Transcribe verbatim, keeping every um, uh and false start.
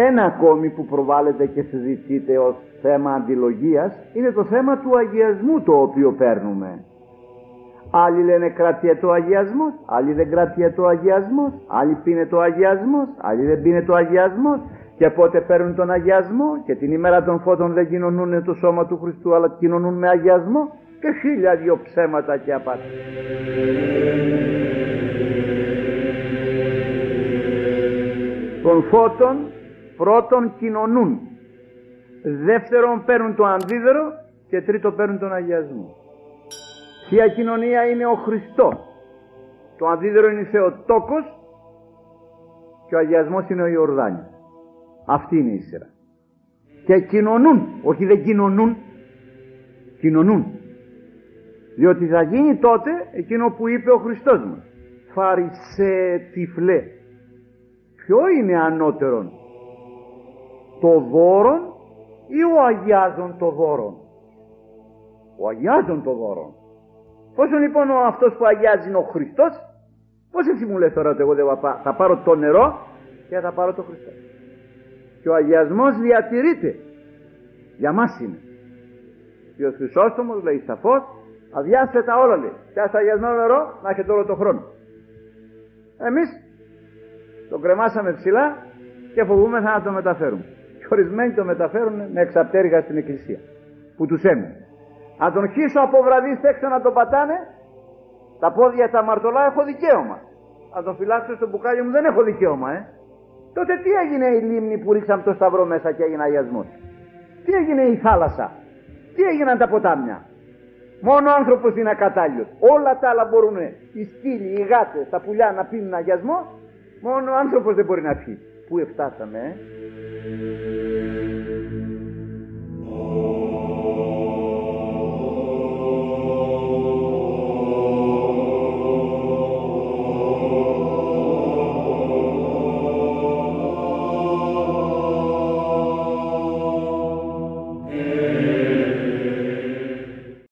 Ένα ακόμη που προβάλλεται και συζητείται ως θέμα αντιλογίας είναι το θέμα του αγιασμού, το οποίο παίρνουμε. Άλλοι λένε κρατιέται ο αγιασμός, άλλοι δεν κρατιέται ο αγιασμός, άλλοι πίνεται ο αγιασμός, άλλοι δεν πίνεται ο αγιασμός, και πότε παίρνουν τον αγιασμό, και την ημέρα των φώτων δεν κοινωνούν το σώμα του Χριστού αλλά κοινωνούν με αγιασμό, και χίλια δυο ψέματα και απάτη. Των φώτων πρώτον κοινωνούν, δεύτερον παίρνουν το αντίδωρο και τρίτον παίρνουν τον αγιασμό. Θεία κοινωνία είναι ο Χριστός, το αντίδωρο είναι η Θεοτόκος και ο αγιασμός είναι ο Ιορδάνης. Αυτή είναι η σειρά. Και κοινωνούν, όχι δεν κοινωνούν, κοινωνούν. Διότι θα γίνει τότε εκείνο που είπε ο Χριστός μας. Φαρισέ τυφλέ. Ποιο είναι ανώτερον, το δώρον ή ο αγιάζον το δώρον? Ο αγιάζον το δώρον. Πόσο λοιπόν ο αυτός που αγιάζει είναι ο Χριστός, πώς εσύ μου λες τώρα ότι εγώ δεν θα πάρω το νερό και θα πάρω το Χριστό? Και ο αγιασμός διατηρείται. Για μας είναι. Και ο Χρυσόστομος λέει σαφώς, αδειάστε τα όλα, λέει. Πιάστε αγιασμένο νερό να έχετε όλο το χρόνο. Εμείς το κρεμάσαμε ψηλά και φοβούμεθα να το μεταφέρουμε. Και ορισμένοι το μεταφέρουν με εξαπτέρυγα στην εκκλησία που τους έμεινε. Αν τον χύσω από βραδύστε έξω να τον πατάνε, τα πόδια τα μαρτωλά έχω δικαίωμα. Αν τον φυλάξω στο μπουκάλι μου δεν έχω δικαίωμα, ε. Τότε τι έγινε η λίμνη που ρίξαμε το σταυρό μέσα και έγινε αγιασμός? Τι έγινε η θάλασσα? Τι έγιναν τα ποτάμια? Μόνο ο άνθρωπος είναι ακατάλληλος. Όλα τα άλλα μπορούν, οι σκύλοι, οι γάτες, τα πουλιά να πίνουν αγιασμό, μόνο ο άνθρωπος δεν μπορεί να πιει. Πού εφτάσαμε, ε?